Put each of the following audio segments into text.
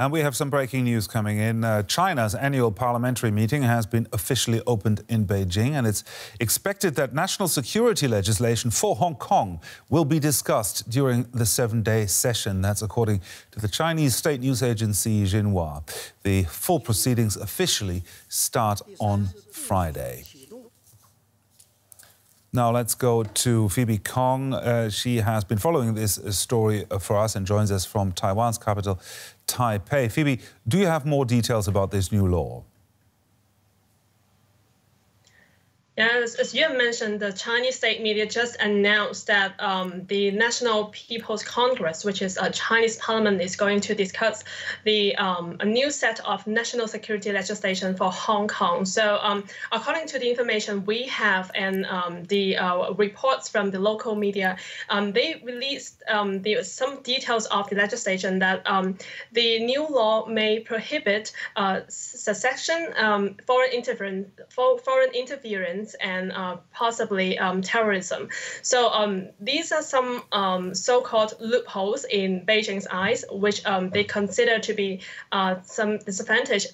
And we have some breaking news coming in. China's annual parliamentary meeting has been officially opened in Beijing, and it's expected that national security legislation for Hong Kong will be discussed during the 7-day session. That's according to the Chinese state news agency Xinhua. The full proceedings officially start on Friday. Now let's go to Phoebe Kong. She has been following this story for us and joins us from Taiwan's capital, Taipei. Phoebe, do you have more details about this new law? Yes, as you have mentioned, the Chinese state media just announced that the National People's Congress, which is a Chinese parliament, is going to discuss the a new set of national security legislation for Hong Kong. So according to the information we have and the reports from the local media, they released some details of the legislation that the new law may prohibit secession, foreign interference, and possibly terrorism. So these are some so-called loopholes in Beijing's eyes, which they consider to be some disadvantage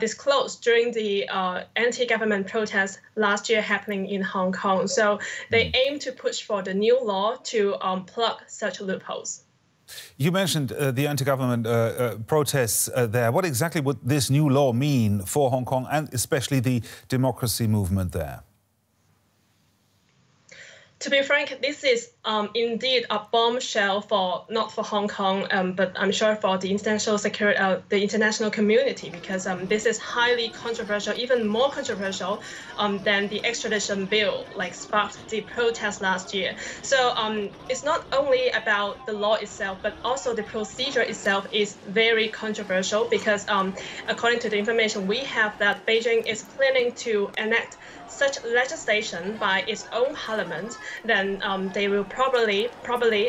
disclosed during the anti-government protests last year happening in Hong Kong. So they aim to push for the new law to plug such loopholes. You mentioned the anti-government protests there. What exactly would this new law mean for Hong Kong and especially the democracy movement there? To be frank, this is indeed a bombshell not for Hong Kong, but I'm sure for the international community, because this is highly controversial, even more controversial than the extradition bill, like sparked the protest last year. So it's not only about the law itself, but also the procedure itself is very controversial, because according to the information we have, that Beijing is planning to enact such legislation by its own parliament. Then they will probably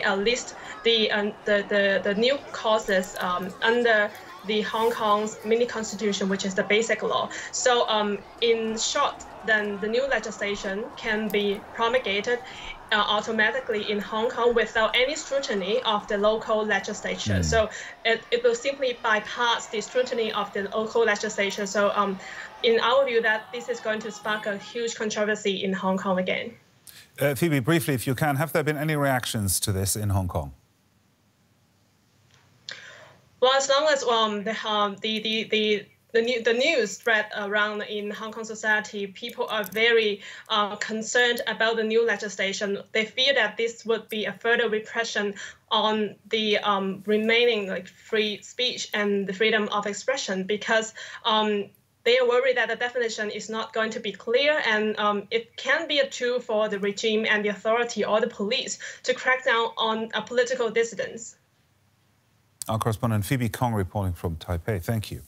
list the new causes under the Hong Kong's mini constitution, which is the basic law. So in short, then the new legislation can be promulgated automatically in Hong Kong without any scrutiny of the local legislature. So it will simply bypass the scrutiny of the local legislature. So in our view, that this is going to spark a huge controversy in Hong Kong again. Phoebe, briefly, if you can, have there been any reactions to this in Hong Kong? Well, as long as the news spread around in Hong Kong society, people are very concerned about the new legislation. They fear that this would be a further repression on the remaining free speech and the freedom of expression, because they are worried that the definition is not going to be clear, and it can be a tool for the regime and the authority or the police to crack down on political dissidents. Our correspondent Phoebe Kong reporting from Taipei. Thank you.